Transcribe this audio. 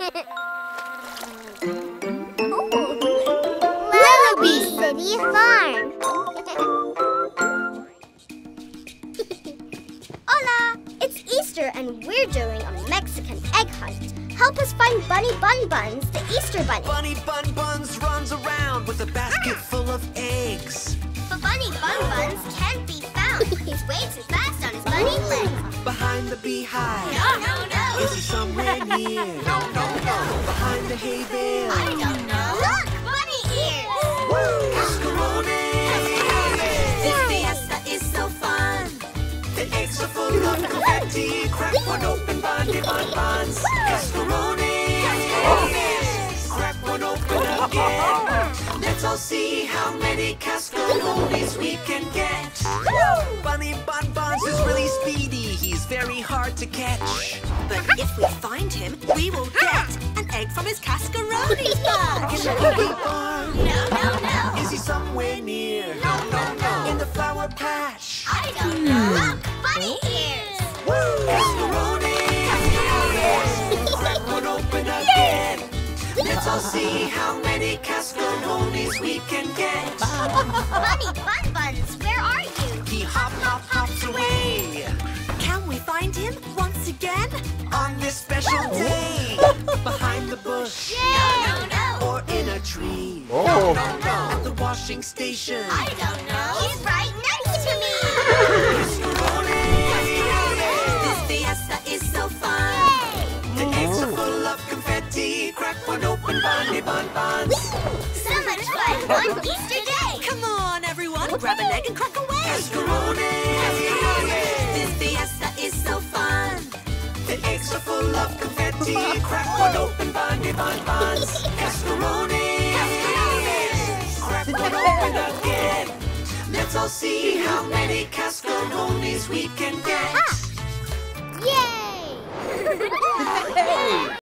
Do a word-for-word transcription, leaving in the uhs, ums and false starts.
Lellobee City Farm. Hola! It's Easter and we're doing a Mexican egg hunt. Help us find Bunny Bun Buns, the Easter Bunny. Bunny Bun Buns runs around with a basket ah. full of eggs. But Bunny Bun Buns can't be found. He's way too fast on his bunny legs. Behind the beehive. No, no, no. Is he somewhere near? No, no, no. Behind the hay bale. I don't know. Look, bunny ears. Woo! Cascarones. Cascarones. This fiesta is so fun. The eggs are full of confetti. Crack one open, Bunny Bun Buns. Cascarones. Cascarones. Crack one open again. Let's all see how many cascarones we can get. Woo! Bunny Bun Buns is really speedy. He's very hard to catch. But if we find him, we will get an egg from his cascarones bag. In the buggy barn. No, no, no. Is he somewhere near? No, no, no. In the flower patch. I don't know. Look, bunny ears. Woo! Cascarones. Cascarones. Crack one open again. Yay! Let's all see how many cascarones we can get. Bunny Bun Buns, where are you? He hop, hop, hops away. Can we find him once again? On this special day. Behind the bush. Yay! No, no, no. Or in a tree. Oh. No, no, no. At the washing station. I don't know. He's right next to me. Cascarones. Cascarones. This fiesta is so fun. Yay. The eggs are full of confetti. Crack one open, Bunny Bun Buns. So much fun on Easter Day. Come on, everyone. Grab an egg and crack away. Cascarones. Cascarones. This fiesta is so fun. The eggs are full of confetti. Crack one open, Bunny Bun Buns. Cascarones. Cascarones. Crack one open again. Let's all see how many cascarones we can get.